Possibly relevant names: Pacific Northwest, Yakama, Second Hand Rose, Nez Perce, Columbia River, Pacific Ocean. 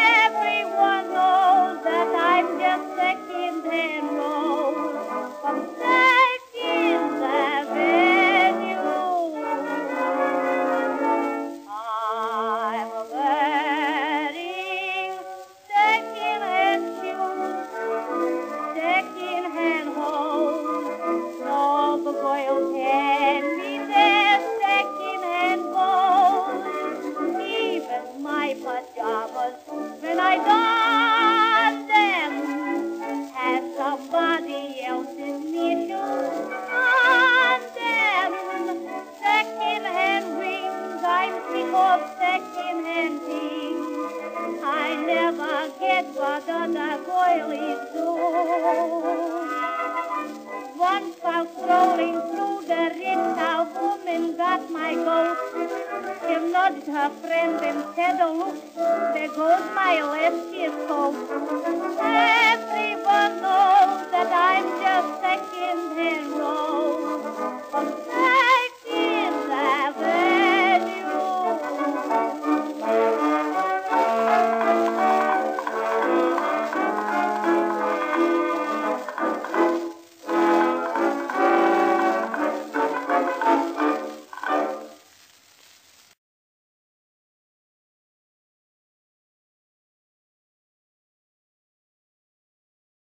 Everyone knows that I'm just second hand Rose.